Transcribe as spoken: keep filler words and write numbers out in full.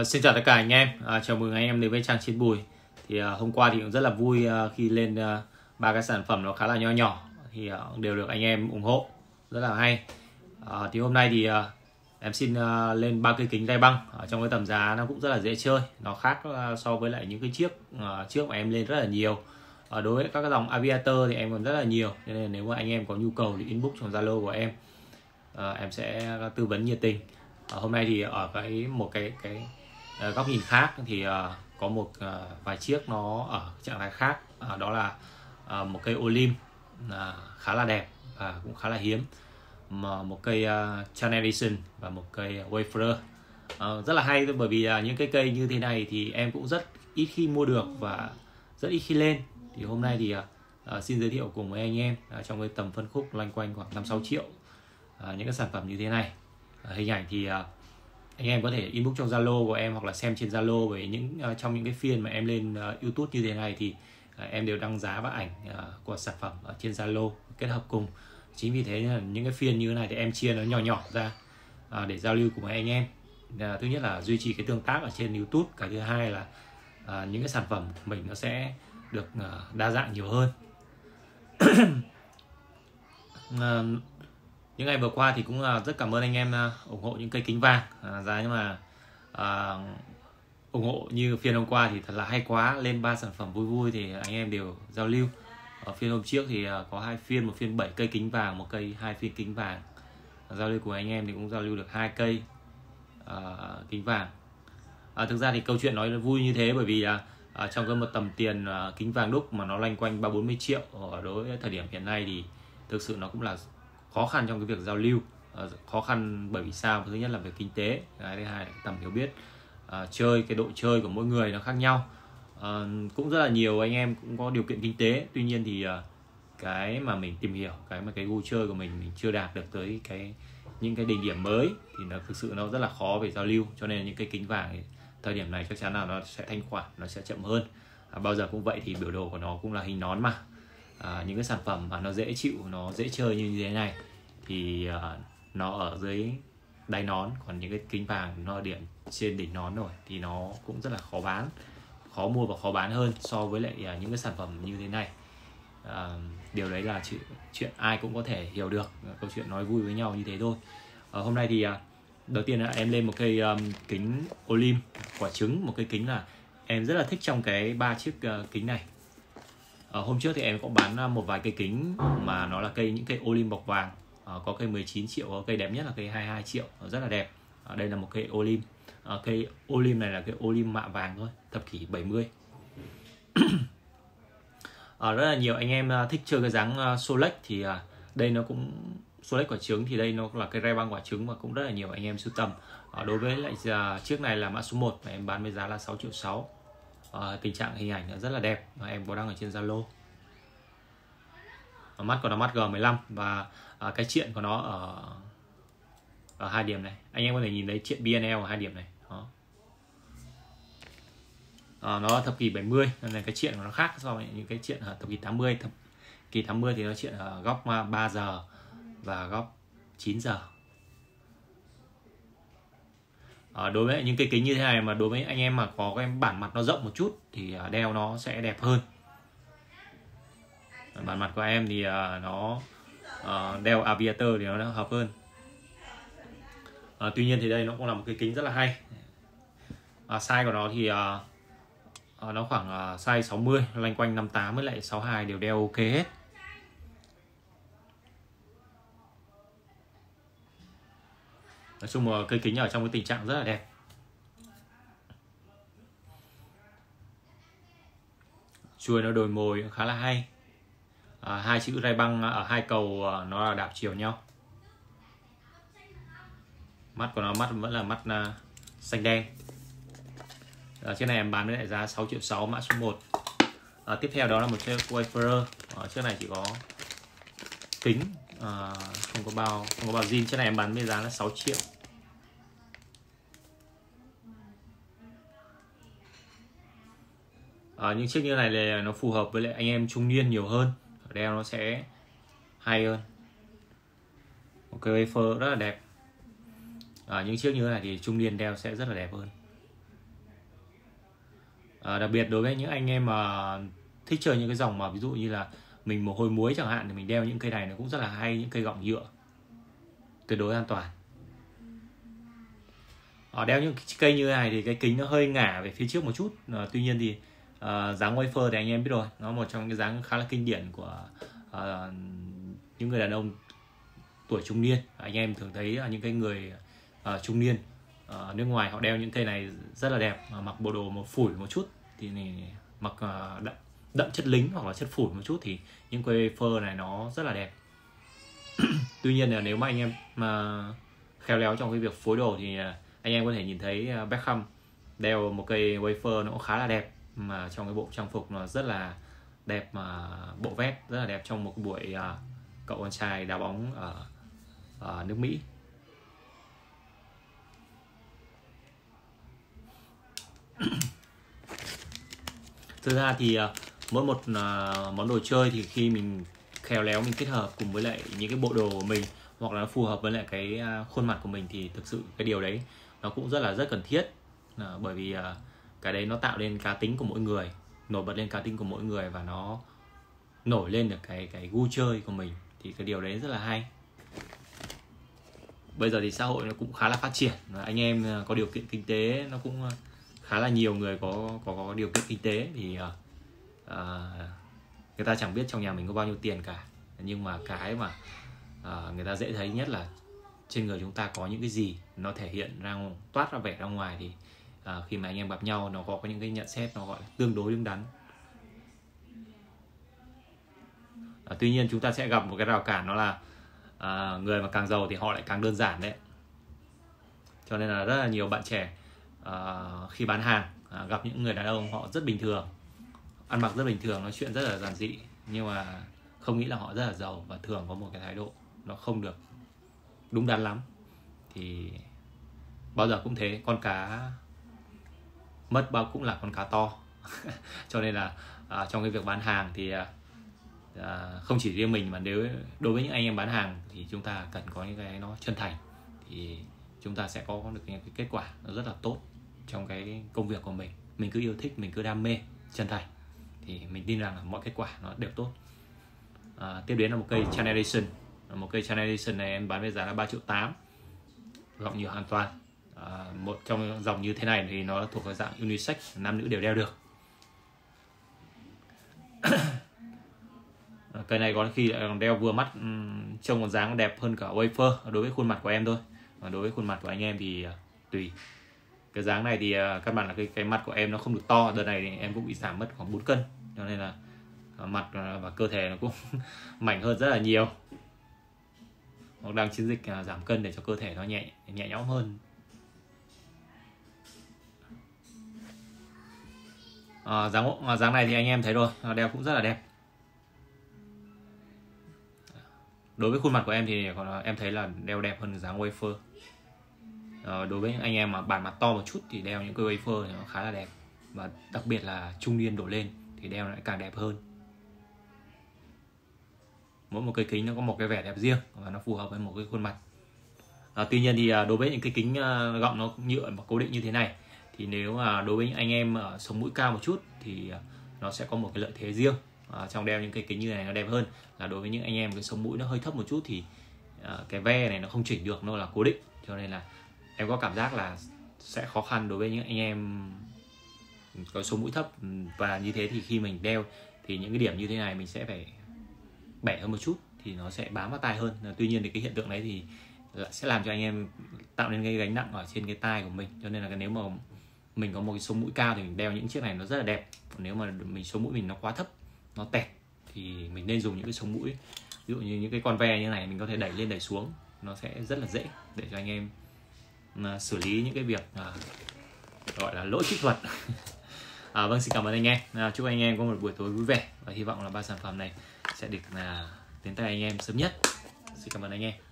Uh, xin chào tất cả anh em, uh, chào mừng anh em đến với trang Chiến Bùi. Thì uh, hôm qua thì cũng rất là vui uh, khi lên ba uh, cái sản phẩm nó khá là nho nhỏ thì uh, đều được anh em ủng hộ rất là hay. Uh, thì hôm nay thì uh, em xin uh, lên ba cây kính Ray-Ban ở trong cái tầm giá nó cũng rất là dễ chơi, nó khác uh, so với lại những cái chiếc uh, trước mà em lên rất là nhiều. Ở uh, đối với các cái dòng aviator thì em còn rất là nhiều, cho nên nếu mà anh em có nhu cầu thì inbox trong Zalo của em, uh, em sẽ tư vấn nhiệt tình. Uh, hôm nay thì ở cái một cái cái uh, góc nhìn khác thì uh, có một uh, vài chiếc nó ở trạng thái khác, uh, đó là uh, một cây Olym uh, khá là đẹp và uh, cũng khá là hiếm, mà một cây uh, Chanel Edition và một cây wafer uh, rất là hay, bởi vì uh, những cái cây như thế này thì em cũng rất ít khi mua được và rất ít khi lên. Thì hôm nay thì uh, uh, xin giới thiệu cùng với anh em uh, trong cái tầm phân khúc loanh quanh khoảng năm sáu triệu uh, những cái sản phẩm như thế này. Uh, hình ảnh thì uh, anh em có thể inbox trong Zalo của em hoặc là xem trên Zalo, bởi những uh, trong những cái phiên mà em lên uh, YouTube như thế này thì uh, em đều đăng giá và ảnh uh, của sản phẩm ở trên Zalo kết hợp cùng. Chính vì thế là những cái phiên như thế này thì em chia nó nhỏ nhỏ ra à, để giao lưu cùng anh em. À, thứ nhất là duy trì cái tương tác ở trên YouTube, cái thứ hai là à, những cái sản phẩm của mình nó sẽ được à, đa dạng nhiều hơn. à, những ngày vừa qua thì cũng à, rất cảm ơn anh em à, ủng hộ những cây kính vàng à, giá, nhưng mà à, ủng hộ như phiên hôm qua thì thật là hay quá, lên ba sản phẩm vui vui thì anh em đều giao lưu. Ở phiên hôm trước thì có hai phiên, một phiên bảy cây kính vàng, một cây hai phiên kính vàng. Giao lưu của anh em thì cũng giao lưu được hai cây uh, kính vàng. À, thực ra thì câu chuyện nói vui như thế bởi vì uh, trong cái một tầm tiền uh, kính vàng đúc mà nó loanh quanh ba bốn mươi triệu ở đối với thời điểm hiện nay thì thực sự nó cũng là khó khăn trong cái việc giao lưu. Uh, khó khăn bởi vì sao? Thứ nhất là về kinh tế, cái thứ hai là tầm hiểu biết uh, chơi, cái độ chơi của mỗi người nó khác nhau. Uh, cũng rất là nhiều anh em cũng có điều kiện kinh tế, tuy nhiên thì uh, cái mà mình tìm hiểu, cái mà cái gu chơi của mình mình chưa đạt được tới cái những cái đỉnh điểm mới thì nó thực sự nó rất là khó về giao lưu, cho nên những cái kính vàng ấy, thời điểm này chắc chắn là nó sẽ thanh khoản, nó sẽ chậm hơn. À, bao giờ cũng vậy, thì biểu đồ của nó cũng là hình nón mà. À, những cái sản phẩm mà nó dễ chịu, nó dễ chơi như thế này thì uh, nó ở dưới đáy nón, còn những cái kính vàng nó điểm trên đỉnh nón rồi thì nó cũng rất là khó bán, khó mua và khó bán hơn so với lại những cái sản phẩm như thế này. À, điều đấy là chuyện, chuyện ai cũng có thể hiểu được, câu chuyện nói vui với nhau như thế thôi. À, hôm nay thì đầu tiên là em lên một cây um, kính Olym quả trứng, một cây kính là em rất là thích trong cái ba chiếc uh, kính này. À, hôm trước thì em cũng bán một vài cây kính mà nó là cây những cây Olym bọc vàng, à, có cây mười chín triệu, có cây đẹp nhất là cây hai mươi hai triệu, rất là đẹp. À, đây là một cây Olym. À, cây Olym này là cây Olym mạ vàng thôi, thập kỷ bảy mươi. à, rất là nhiều anh em thích chơi cái dáng uh, Solex thì uh, đây nó cũng Solex quả trứng, thì đây nó là cái Ray-Ban quả trứng mà cũng rất là nhiều anh em sưu tầm. À, đối với lại uh, chiếc này là mã số một mà em bán với giá là sáu triệu sáu. À, tình trạng hình ảnh rất là đẹp mà em có đăng ở trên Zalo. À, mắt của nó mắt G mười lăm và à, cái triện của nó ở ở hai điểm này, anh em có thể nhìn thấy chuyện bê en lờ ở hai điểm này. Đó. À, nó thập kỷ bảy mươi nên là cái chuyện của nó khác so với những cái chuyện ở thập kỷ tám mươi. Thập kỷ tám mươi thì nó chuyện ở góc ba giờ và góc chín giờ. À, đối với những cái kính như thế này mà đối với anh em mà có cái bản mặt nó rộng một chút thì đeo nó sẽ đẹp hơn. Bản mặt của em thì nó đeo aviator thì nó hợp hơn. À, tuy nhiên thì đây nó cũng là một cái kính rất là hay. À, size của nó thì à, nó khoảng à, size sáu mươi, loanh quanh năm mươi tám với lại sáu mươi hai đều đeo ok hết. Nói chung là cây kính ở trong cái tình trạng rất là đẹp. Chuôi nó đồi mồi khá là hay. À, hai chữ Ray-Ban ở hai cầu à, nó là đảo chiều nhau. Mắt của nó mắt vẫn là mắt uh, xanh đen. À, chiếc này em bán với lại giá sáu triệu sáu, mã số một. À, tiếp theo đó là một chiếc wafer. À, chiếc này chỉ có kính, à, không có bao không có bao zin. Chiếc này em bán với giá là sáu triệu. À, những chiếc như này là nó phù hợp với lại anh em trung niên nhiều hơn, đeo nó sẽ hay hơn. Một cái wafer rất là đẹp. À, những chiếc như thế này thì trung niên đeo sẽ rất là đẹp hơn. À, đặc biệt đối với những anh em mà thích chơi những cái dòng mà ví dụ như là mình mồ hôi muối chẳng hạn thì mình đeo những cây này nó cũng rất là hay, những cây gọng nhựa tuyệt đối an toàn. À, đeo những cây như thế này thì cái kính nó hơi ngả về phía trước một chút, à, tuy nhiên thì à, dáng wafer thì anh em biết rồi, nó là một trong cái dáng khá là kinh điển của à, những người đàn ông tuổi trung niên. À, anh em thường thấy à, những cái người à, trung niên ở nước ngoài họ đeo những cây này rất là đẹp, mặc bộ đồ một phủi một chút thì này, mặc đậm, đậm chất lính hoặc là chất phủi một chút thì những cây wafer này nó rất là đẹp. Tuy nhiên là nếu mà anh em mà khéo léo trong cái việc phối đồ thì anh em có thể nhìn thấy Beckham đeo một cây wafer nó cũng khá là đẹp mà trong cái bộ trang phục nó rất là đẹp, mà bộ vest rất là đẹp trong một buổi cậu con trai đá bóng ở, ở nước Mỹ. Thực ra thì mỗi một món đồ chơi thì khi mình khéo léo mình kết hợp cùng với lại những cái bộ đồ của mình hoặc là nó phù hợp với lại cái khuôn mặt của mình thì thực sự cái điều đấy nó cũng rất là rất cần thiết, bởi vì cái đấy nó tạo lên cá tính của mỗi người, nổi bật lên cá tính của mỗi người và nó nổi lên được cái cái gu chơi của mình, thì cái điều đấy rất là hay. Bây giờ thì xã hội nó cũng khá là phát triển, anh em có điều kiện kinh tế nó cũng khá là nhiều người có có, có điều kiện kinh tế thì uh, người ta chẳng biết trong nhà mình có bao nhiêu tiền cả, nhưng mà cái mà uh, người ta dễ thấy nhất là trên người chúng ta có những cái gì, nó thể hiện ra toát ra vẻ ra ngoài thì uh, khi mà anh em gặp nhau nó có những cái nhận xét nó gọi là tương đối đúng đắn. Uh, tuy nhiên chúng ta sẽ gặp một cái rào cản, đó là uh, người mà càng giàu thì họ lại càng đơn giản đấy, cho nên là rất là nhiều bạn trẻ Uh, khi bán hàng uh, gặp những người đàn ông họ rất bình thường, ăn mặc rất bình thường, nói chuyện rất là giản dị, nhưng mà không nghĩ là họ rất là giàu và thường có một cái thái độ nó không được đúng đắn lắm. Thì bao giờ cũng thế, con cá mất bao cũng là con cá to. Cho nên là uh, trong cái việc bán hàng thì uh, không chỉ riêng mình mà nếu đối với những anh em bán hàng thì chúng ta cần có những cái nó chân thành thì chúng ta sẽ có được những cái kết quả nó rất là tốt trong cái công việc của mình. Mình cứ yêu thích, mình cứ đam mê chân thành thì mình tin rằng là mọi kết quả nó đều tốt. À, tiếp đến là một cây Chanel Edition. Một cây Chanel Edition này em bán với giá là ba triệu tám, gọng nhựa hoàn toàn. À, một trong dòng như thế này thì nó thuộc vào dạng unisex, nam nữ đều đeo được. Cây này có khi lại đeo vừa mắt, trông còn dáng đẹp hơn cả wafer đối với khuôn mặt của em thôi. Đối với khuôn mặt của anh em thì tùy. Cái dáng này thì các bạn là cái, cái mặt của em nó không được to. Đợt này thì em cũng bị giảm mất khoảng bốn cân, cho nên là mặt và cơ thể nó cũng mảnh hơn rất là nhiều. Hoặc đang chiến dịch giảm cân để cho cơ thể nó nhẹ nhẹ nhõm hơn. à, dáng, dáng này thì anh em thấy rồi, đeo cũng rất là đẹp. Đối với khuôn mặt của em thì em thấy là đeo đẹp hơn dáng wafer. À, đối với những anh em mà bản mặt to một chút thì đeo những cái wafer nó khá là đẹp, và đặc biệt là trung niên đổ lên thì đeo lại càng đẹp hơn. Mỗi một cái kính nó có một cái vẻ đẹp riêng và nó phù hợp với một cái khuôn mặt. À, tuy nhiên thì đối với những cái kính gọng nó nhựa và cố định như thế này thì nếu mà đối với những anh em sống mũi cao một chút thì nó sẽ có một cái lợi thế riêng. À, trong đeo những cái kính như này nó đẹp hơn là đối với những anh em cái sống mũi nó hơi thấp một chút thì à, cái ve này nó không chỉnh được, nó là cố định, cho nên là em có cảm giác là sẽ khó khăn đối với những anh em có sống mũi thấp. Và như thế thì khi mình đeo thì những cái điểm như thế này mình sẽ phải bẻ hơn một chút thì nó sẽ bám vào tai hơn. Tuy nhiên thì cái hiện tượng đấy thì sẽ làm cho anh em tạo nên cái gánh nặng ở trên cái tai của mình, cho nên là cái nếu mà mình có một cái sống mũi cao thì mình đeo những chiếc này nó rất là đẹp. Còn nếu mà mình sống mũi mình nó quá thấp, nó tẹt thì mình nên dùng những cái sống mũi, ví dụ như những cái con ve như này mình có thể đẩy lên đẩy xuống, nó sẽ rất là dễ để cho anh em uh, xử lý những cái việc uh, gọi là lỗi kỹ thuật. À, vâng, xin cảm ơn anh em, uh, chúc anh em có một buổi tối vui vẻ và hy vọng là ba sản phẩm này sẽ được uh, đến tay anh em sớm nhất. Xin cảm ơn anh em.